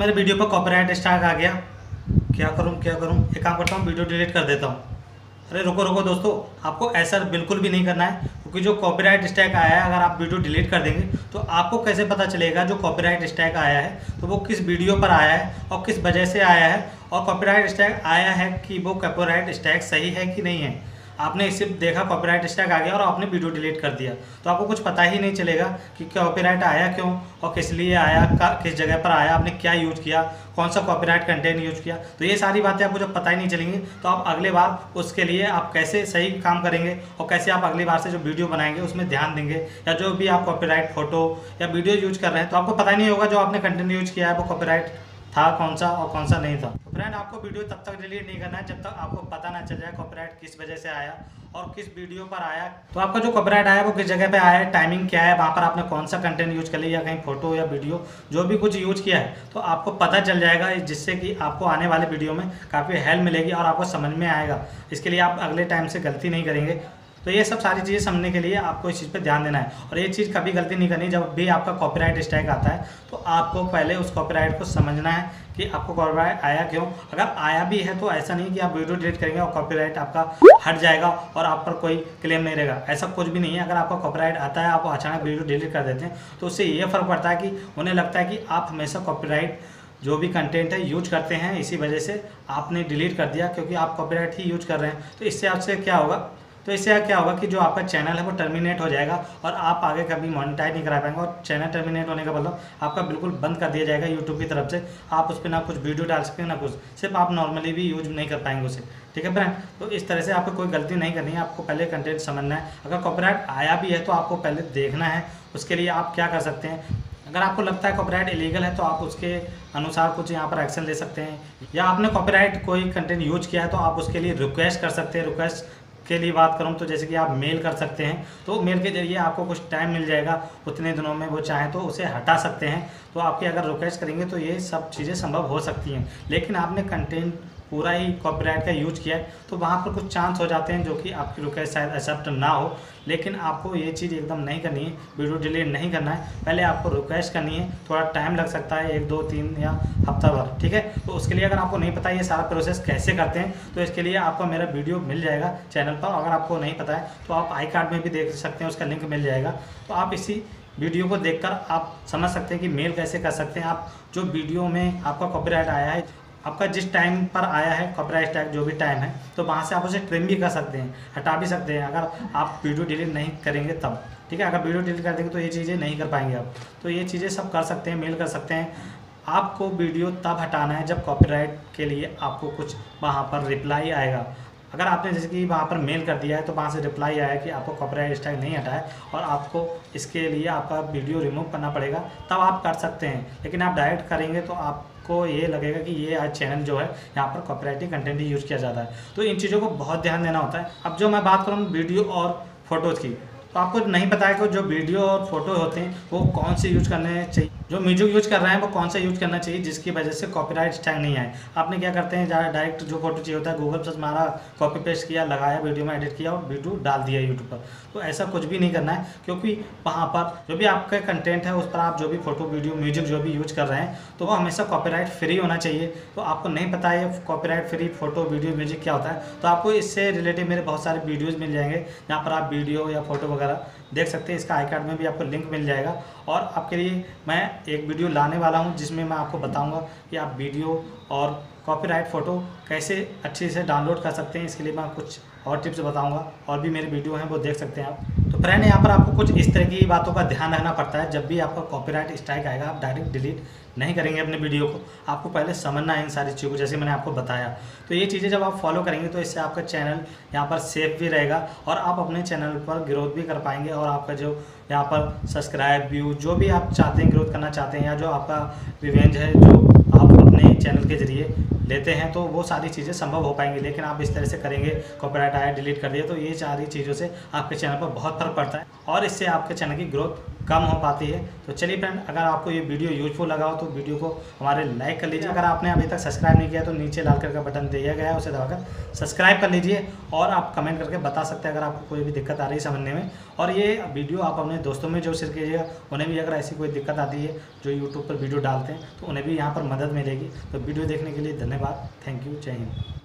मेरे वीडियो पर copyright strike आ गया, क्या करूं। एक काम करता हूँ, वीडियो डिलीट कर देता हूँ। अरे रुको दोस्तों, आपको ऐसा बिल्कुल भी नहीं करना है, क्योंकि जो कॉपीराइट स्ट्राइक आया है अगर आप वीडियो डिलीट कर देंगे तो आपको कैसे पता चलेगा जो कॉपीराइट स्ट्राइक आया है तो वो किस वीडियो पर आया है और किस वजह से आया है, और कॉपीराइट स्ट्राइक आया है कि वो कॉपीराइट स्ट्राइक सही है कि नहीं है। आपने सिर्फ देखा कॉपीराइट स्ट्राइक आ गया और आपने वीडियो डिलीट कर दिया, तो आपको कुछ पता ही नहीं चलेगा कि कॉपीराइट आया क्यों और किस लिए आया, किस जगह पर आया, आपने क्या यूज़ किया, कौन सा कॉपीराइट कंटेंट यूज़ किया। तो ये सारी बातें आपको जब पता ही नहीं चलेंगी तो आप अगले बार उसके लिए आप कैसे सही काम करेंगे और कैसे आप अगली बार से जो वीडियो बनाएंगे उसमें ध्यान देंगे, या जो भी आप कॉपीराइट फ़ोटो या वीडियो यूज़ कर रहे हैं तो आपको पता नहीं होगा जो आपने कंटेंट यूज़ किया है वो कॉपीराइट था कौन सा और कौन सा नहीं था। तो फ्रेंड, आपको वीडियो तब तक डिलीट नहीं करना है जब तक आपको पता ना चल जाए कॉपीराइट किस वजह से आया और किस वीडियो पर आया। तो आपका जो कॉपीराइट आया वो किस जगह पे आया है, टाइमिंग क्या है, वहाँ पर आपने कौन सा कंटेंट यूज़ कर लिया, या कहीं फोटो या वीडियो जो भी कुछ यूज़ किया है तो आपको पता चल जाएगा, जिससे कि आपको आने वाले वीडियो में काफ़ी हेल्प मिलेगी और आपको समझ में आएगा। इसके लिए आप अगले टाइम से गलती नहीं करेंगे। तो ये सब सारी चीज़ें समझने के लिए आपको इस चीज़ पे ध्यान देना है और ये चीज़ कभी गलती नहीं करनी। जब भी आपका कॉपीराइट स्ट्राइक आता है तो आपको पहले उस कॉपीराइट को समझना है कि आपको कॉपीराइट आया क्यों। अगर आया भी है तो ऐसा नहीं कि आप वीडियो डिलीट करेंगे और कॉपीराइट आपका हट जाएगा और आप पर कोई क्लेम नहीं रहेगा, ऐसा कुछ भी नहीं है। अगर आपका कॉपीराइट आता है, आप अचानक वीडियो डिलीट कर देते हैं तो उससे ये फ़र्क पड़ता है कि उन्हें लगता है कि आप हमेशा कॉपीराइट जो भी कंटेंट है यूज करते हैं, इसी वजह से आपने डिलीट कर दिया क्योंकि आप कॉपीराइट ही यूज कर रहे हैं। तो इससे आपसे क्या होगा, कि जो आपका चैनल है वो टर्मिनेट हो जाएगा और आप आगे कभी मोनेटाइज नहीं करा पाएंगे। और चैनल टर्मिनेट होने का मतलब आपका बिल्कुल बंद कर दिया जाएगा यूट्यूब की तरफ से। आप उस पर ना कुछ वीडियो डाल सकेंगे ना कुछ, सिर्फ आप नॉर्मली भी यूज नहीं कर पाएंगे उसे। ठीक है फ्रेंड, तो इस तरह से आपको कोई गलती नहीं करनी है, आपको पहले कंटेंट समझना है। अगर कॉपीराइट आया भी है तो आपको पहले देखना है, उसके लिए आप क्या कर सकते हैं। अगर आपको लगता है कॉपीराइट इलीगल है तो आप उसके अनुसार कुछ यहाँ पर एक्शन ले सकते हैं, या आपने कॉपीराइट कोई कंटेंट यूज किया है तो आप उसके लिए रिक्वेस्ट कर सकते हैं। रिक्वेस्ट के लिए बात करूँ तो जैसे कि आप मेल कर सकते हैं, तो मेल के जरिए आपको कुछ टाइम मिल जाएगा, उतने दिनों में वो चाहें तो उसे हटा सकते हैं। तो आपके अगर रिक्वेस्ट करेंगे तो ये सब चीज़ें संभव हो सकती हैं। लेकिन आपने कंटेंट पूरा ही कॉपीराइट का यूज किया है तो वहाँ पर कुछ चांस हो जाते हैं जो कि आपकी रिक्वेस्ट शायद एक्सेप्ट ना हो। लेकिन आपको ये चीज़ एकदम नहीं करनी है, वीडियो डिलीट नहीं करना है, पहले आपको रिक्वेस्ट करनी है। थोड़ा टाइम लग सकता है, 1-2-3 या हफ्ता भर, ठीक है। तो उसके लिए अगर आपको नहीं पता ये सारा प्रोसेस कैसे करते हैं तो इसके लिए आपको मेरा वीडियो मिल जाएगा चैनल पर। अगर आपको नहीं पता है तो आप आई कार्ड में भी देख सकते हैं, उसका लिंक मिल जाएगा। तो आप इसी वीडियो को देखकर आप समझ सकते हैं कि मेल कैसे कर सकते हैं। आप जो वीडियो में आपका कॉपीराइट आया है, आपका जिस टाइम पर आया है कॉपीराइट स्ट्राइक, जो भी टाइम है, तो वहाँ से आप उसे ट्रिम भी कर सकते हैं, हटा भी सकते हैं अगर आप वीडियो डिलीट नहीं करेंगे तब। ठीक है, अगर वीडियो डिलीट कर देंगे तो ये चीज़ें नहीं कर पाएंगे आप। तो ये चीज़ें सब कर सकते हैं, मेल कर सकते हैं। आपको वीडियो तब हटाना है जब कॉपीराइट के लिए आपको कुछ वहाँ पर रिप्लाई आएगा। अगर आपने जैसे कि वहाँ पर मेल कर दिया है तो वहाँ से रिप्लाई आया कि आपको कॉपीराइट स्ट्राइक नहीं हटा है और आपको इसके लिए आपका वीडियो रिमूव करना पड़ेगा, तब आप कर सकते हैं। लेकिन आप डायरेक्ट करेंगे तो आपको ये लगेगा कि ये आज चैनल जो है यहाँ पर कॉपीराइटी कंटेंट ही यूज़ किया जाता है। तो इन चीज़ों को बहुत ध्यान देना होता है। अब जो मैं बात करूँ वीडियो और फोटोज़ की, तो आपको नहीं पता है कि जो वीडियो और फोटो होते हैं वो कौन से यूज़ करने चाहिए, जो म्यूजिक यूज़ कर रहे हैं वो कौन सा यूज़ करना चाहिए जिसकी वजह से कॉपीराइट स्ट्राइक नहीं आए। आपने क्या करते हैं, ज़्यादा डायरेक्ट जो फोटो चाहिए होता है गूगल पर मारा, कॉपी पेस्ट किया, लगाया, वीडियो में एडिट किया और वीडियो डाल दिया यूट्यूब पर। तो ऐसा कुछ भी नहीं करना है, क्योंकि वहाँ पर जो भी आपका कंटेंट है उस पर आप जो भी फोटो वीडियो म्यूजिक जो भी यूज़ कर रहे हैं तो वो हमेशा कॉपीराइट फ्री होना चाहिए। तो आपको नहीं पता है copyright free photo video music क्या होता है, तो आपको इससे रिलेटेड मेरे बहुत सारे वीडियोज़ मिल जाएंगे जहाँ पर आप वीडियो या फोटो देख सकते हैं। इसका आई कार्ड में भी आपको लिंक मिल जाएगा। और आपके लिए मैं एक वीडियो लाने वाला हूं जिसमें मैं आपको बताऊंगा कि आप वीडियो और कॉपीराइट फ़ोटो कैसे अच्छे से डाउनलोड कर सकते हैं। इसके लिए मैं कुछ और टिप्स बताऊंगा, और भी मेरे वीडियो हैं वो देख सकते हैं आप। तो फ्रेंड, यहाँ पर आपको कुछ इस तरह की बातों का ध्यान रखना पड़ता है। जब भी आपका कॉपीराइट स्ट्राइक आएगा आप डायरेक्ट डिलीट नहीं करेंगे अपने वीडियो को, आपको पहले समझना है इन सारी चीज़ों को, जैसे मैंने आपको बताया। तो ये चीज़ें जब आप फॉलो करेंगे तो इससे आपका चैनल यहाँ पर सेफ भी रहेगा और आप अपने चैनल पर ग्रोथ भी कर पाएंगे। और आपका जो यहाँ पर सब्सक्राइब व्यू जो भी आप चाहते हैं, ग्रोथ करना चाहते हैं, या जो आपका रिवेंज है जो आप अपने चैनल के जरिए लेते हैं, तो वो सारी चीज़ें संभव हो पाएंगी। लेकिन आप इस तरह से करेंगे, कॉपीराइट आया डिलीट कर दिए, तो ये सारी चीज़ों से आपके चैनल पर बहुत फर्क पड़ता है और इससे आपके चैनल की ग्रोथ कम हो पाती है। तो चलिए फ्रेंड, अगर आपको ये वीडियो यूजफुल लगा हो तो वीडियो को हमारे लाइक कर लीजिए। अगर आपने अभी तक सब्सक्राइब नहीं किया तो नीचे लाल कलर का बटन दिया गया है, उसे दबाकर सब्सक्राइब कर लीजिए। और आप कमेंट करके बता सकते हैं अगर आपको कोई भी दिक्कत आ रही है समझने में। और ये वीडियो आप अपने दोस्तों में जो शेयर कीजिएगा, उन्हें भी अगर ऐसी कोई दिक्कत आती है जो यूट्यूब पर वीडियो डालते हैं तो उन्हें भी यहाँ पर मदद मिलेगी। तो वीडियो देखने के लिए धन्यवाद। Thank you. जय हिंद।